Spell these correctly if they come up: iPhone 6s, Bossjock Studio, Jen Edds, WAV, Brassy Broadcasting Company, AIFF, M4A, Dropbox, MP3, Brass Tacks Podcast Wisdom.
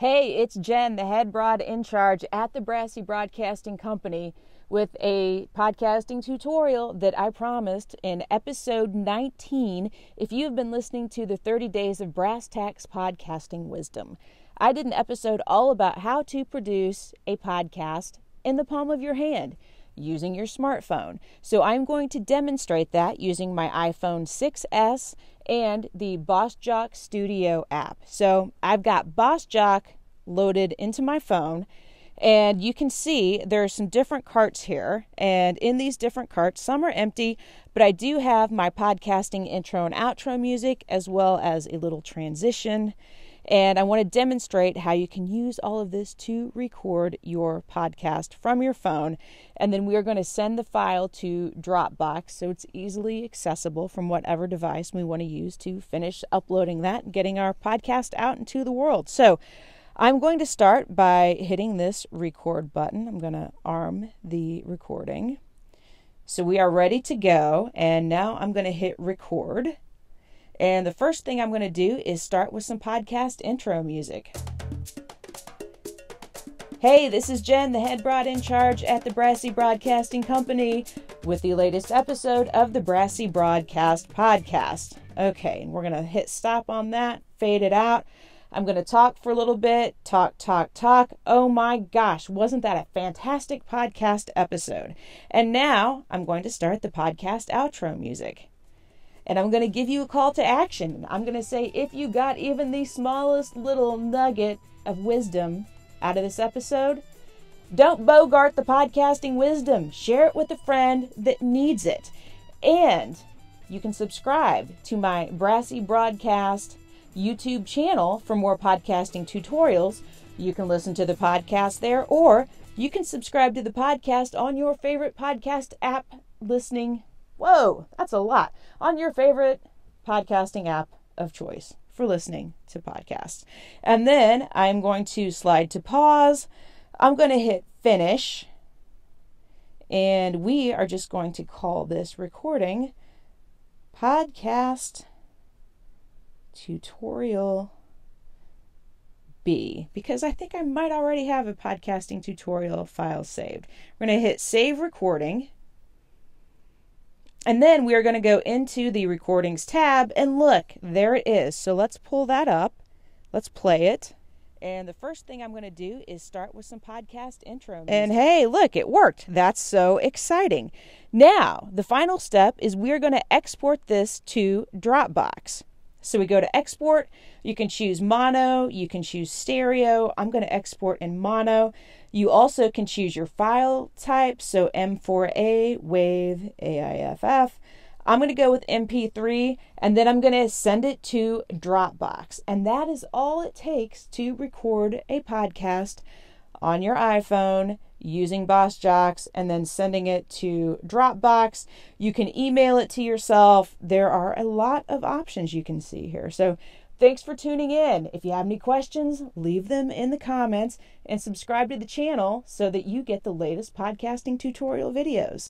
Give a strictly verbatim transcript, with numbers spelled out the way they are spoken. Hey, it's Jen, the head broad in charge at the Brassy Broadcasting Company, with a podcasting tutorial that I promised in episode nineteen if you've been listening to the thirty days of Brass Tacks Podcasting Wisdom. I did an episode all about how to produce a podcast in the palm of your hand using your smartphone. So I'm going to demonstrate that using my iPhone six S and the Bossjock Studio app. So I've got Bossjock loaded into my phone, and you can see there are some different carts here, and in these different carts, some are empty, but I do have my podcasting intro and outro music as well as a little transition. And I want to demonstrate how you can use all of this to record your podcast from your phone. And then we are going to send the file to Dropbox so it's easily accessible from whatever device we want to use to finish uploading that and getting our podcast out into the world. So I'm going to start by hitting this record button. I'm going to arm the recording. So we are ready to go. And now I'm going to hit record. And the first thing I'm going to do is start with some podcast intro music. Hey, this is Jen, the head broad in charge at the Brassy Broadcasting Company, with the latest episode of the Brassy Broadcast Podcast. Okay, and we're going to hit stop on that, fade it out. I'm going to talk for a little bit, talk, talk, talk. Oh my gosh, wasn't that a fantastic podcast episode? And now I'm going to start the podcast outro music. And I'm going to give you a call to action. I'm going to say, if you got even the smallest little nugget of wisdom out of this episode, don't bogart the podcasting wisdom. Share it with a friend that needs it. And you can subscribe to my Brassy Broadcast YouTube channel for more podcasting tutorials. You can listen to the podcast there, or you can subscribe to the podcast on your favorite podcast app listening. Whoa, that's a lot. On your favorite podcasting app of choice for listening to podcasts. And then I'm going to slide to pause. I'm going to hit finish. And we are just going to call this recording Podcast Tutorial B, because I think I might already have a podcasting tutorial file saved. We're going to hit save recording. And then we are going to go into the recordings tab, and look, there it is. So let's pull that up. Let's play it. And the first thing I'm going to do is start with some podcast intro music. And hey, look, it worked. That's so exciting. Now, the final step is we are going to export this to Dropbox. So we go to export. You can choose mono. You can choose stereo. I'm going to export in mono. You also can choose your file type. So M four A, WAV, A I F F. I'm going to go with M P three, and then I'm going to send it to Dropbox. And that is all it takes to record a podcast on your iPhone using Bossjock and then sending it to Dropbox. You can email it to yourself. There are a lot of options you can see here. So thanks for tuning in. If you have any questions, leave them in the comments and subscribe to the channel so that you get the latest podcasting tutorial videos.